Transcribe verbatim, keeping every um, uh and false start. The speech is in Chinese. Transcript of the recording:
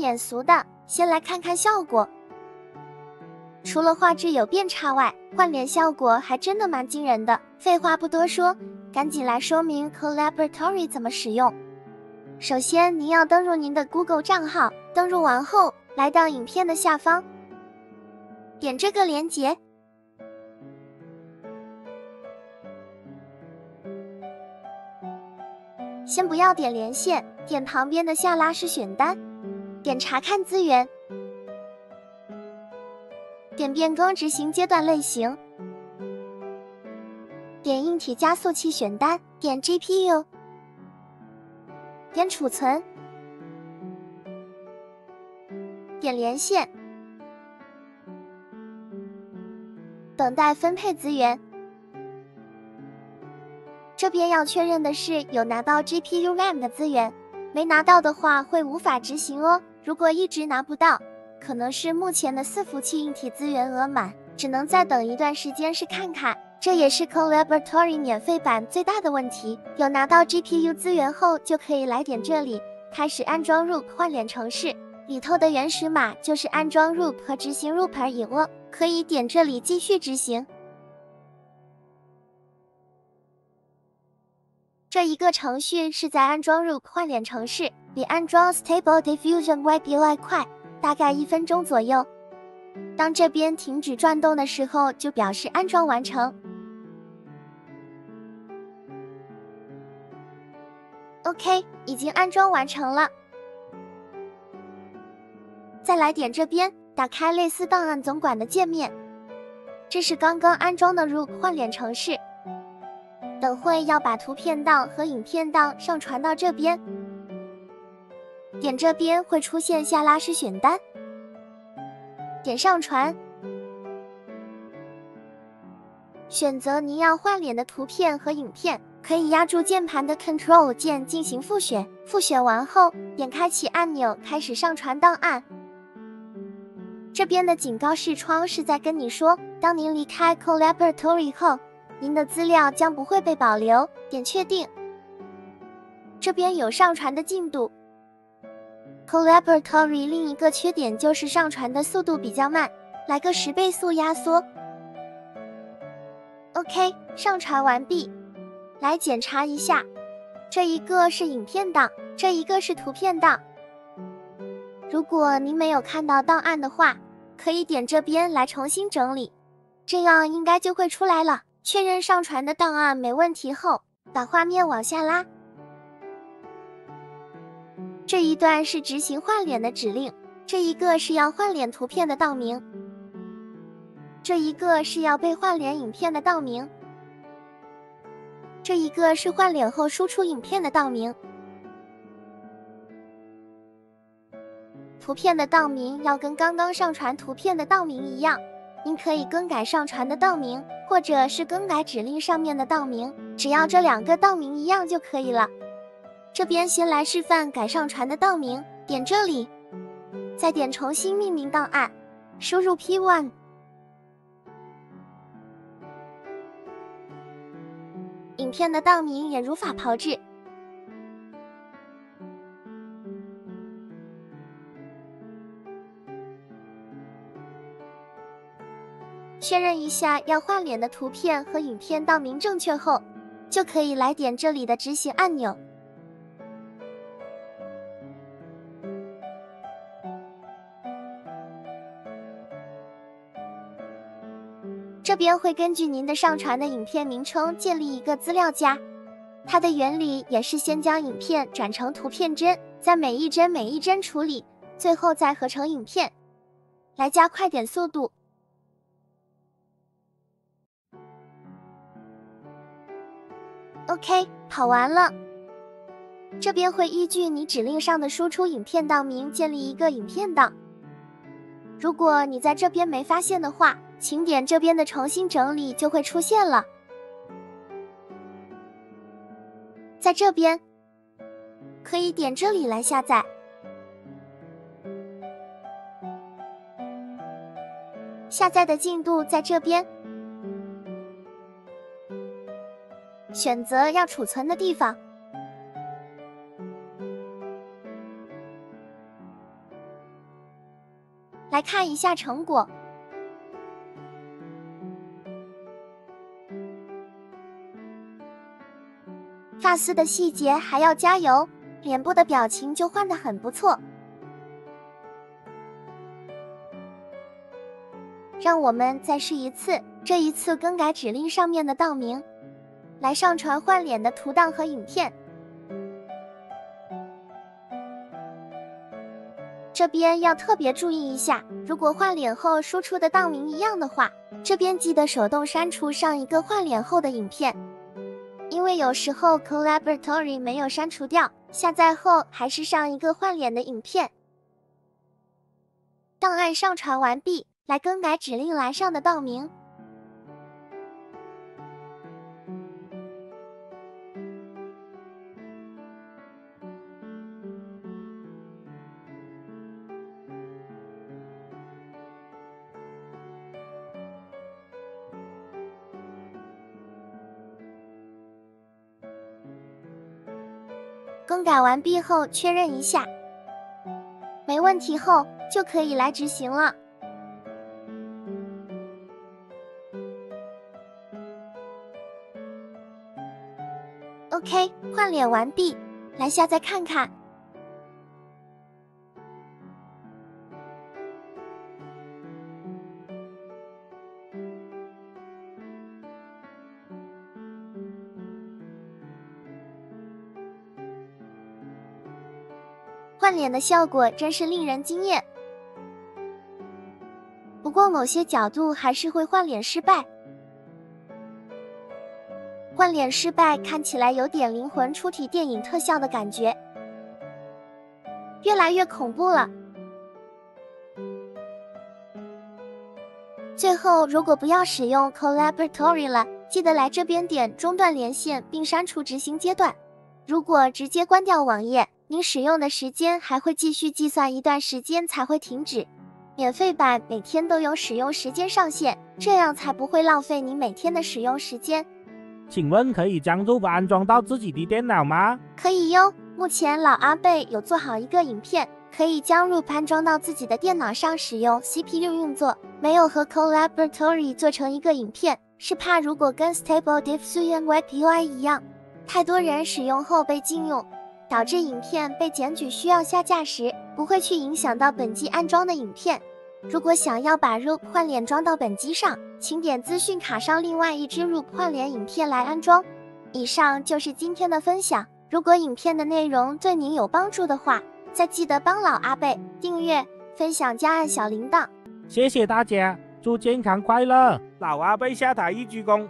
免俗的，先来看看效果。除了画质有变差外，换脸效果还真的蛮惊人的。废话不多说，赶紧来说明 Collaboratory 怎么使用。首先，您要登入您的 Google 账号，登入完后，来到影片的下方，点这个链接。 先不要点连线，点旁边的下拉式选单，点查看资源，点变更执行阶段类型，点硬体加速器选单，点 G P U， 点储存，点连线，等待分配资源。 这边要确认的是有拿到 G P U RAM 的资源，没拿到的话会无法执行哦。如果一直拿不到，可能是目前的伺服器硬体资源额满，只能再等一段时间试看看。这也是 Collaboratory 免费版最大的问题。有拿到 G P U 资源后，就可以来点这里，开始安装 Roop 换脸程式，里头的原始码就是安装 Roop 和执行 Roop 而已哦。可以点这里继续执行。 这一个程序是在安装 Roop 换脸程式，比安装 Stable Diffusion W E B U I 快，大概一分钟左右。当这边停止转动的时候，就表示安装完成。OK， 已经安装完成了。再来点这边，打开类似档案总管的界面，这是刚刚安装的 Roop 换脸程式。 等会要把图片档和影片档上传到这边，点这边会出现下拉式选单，点上传，选择您要换脸的图片和影片，可以压住键盘的 Control 键进行复选，复选完后点开启按钮开始上传档案。这边的警告视窗是在跟你说，当您离开 Collaboratory 后。 您的资料将不会被保留，点确定。这边有上传的进度。Collaboratory 另一个缺点就是上传的速度比较慢，来个十倍速压缩。OK， 上传完毕。来检查一下，这一个是影片档，这一个是图片档。如果您没有看到档案的话，可以点这边来重新整理，这样应该就会出来了。 确认上传的档案没问题后，把画面往下拉。这一段是执行换脸的指令，这一个是要换脸图片的档名，这一个是要被换脸影片的档名，这一个是换脸后输出影片的档名。图片的档名要跟刚刚上传图片的档名一样。 您可以更改上传的档名，或者是更改指令上面的档名，只要这两个档名一样就可以了。这边先来示范改上传的档名，点这里，再点重新命名档案，输入 P 一， 影片的档名也如法炮制。 确认一下要换脸的图片和影片档名正确后，就可以来点这里的执行按钮。这边会根据您的上传的影片名称建立一个资料夹，它的原理也是先将影片转成图片帧，再每一帧每一帧处理，最后再合成影片，来加快点速度。 OK， 跑完了。这边会依据你指令上的输出影片档名建立一个影片档。如果你在这边没发现的话，请点这边的重新整理就会出现了。在这边可以点这里来下载。下载的进度在这边。 选择要储存的地方，来看一下成果。发丝的细节还要加油，脸部的表情就换得很不错。让我们再试一次，这一次更改指令上面的道明，来上传换脸的图档和影片。 这边要特别注意一下，如果换脸后输出的档名一样的话，这边记得手动删除上一个换脸后的影片，因为有时候 Collaboratory 没有删除掉，下载后还是上一个换脸的影片。档案上传完毕，来更改指令栏上的档名。更改完毕后，确认一下，没问题后就可以来执行了。OK， 换脸完毕，来下载看看。换脸的效果真是令人惊艳，不过某些角度还是会换脸失败。换脸失败看起来有点灵魂出体电影特效的感觉，越来越恐怖了。最后，如果不要使用 Collaboratory 了，记得来这边点中断连线并删除执行阶段。如果直接关掉网页， 您使用的时间还会继续计算一段时间才会停止。免费版每天都有使用时间上限，这样才不会浪费你每天的使用时间。请问可以将 Roop 安装到自己的电脑吗？可以哟，目前老阿贝有做好一个影片，可以将 Roop 安装到自己的电脑上使用 C P U 运作，没有和 Collaboratory 做成一个影片，是怕如果跟 Stable Diffusion WebUI 一样，太多人使用后被禁用。 导致影片被检举需要下架时，不会去影响到本机安装的影片。如果想要把 Roop 换脸装到本机上，请点资讯卡上另外一支 Roop 换脸影片来安装。以上就是今天的分享。如果影片的内容对您有帮助的话，再记得帮老阿贝订阅、分享加按小铃铛。谢谢大家，祝健康快乐！老阿贝下台一鞠躬。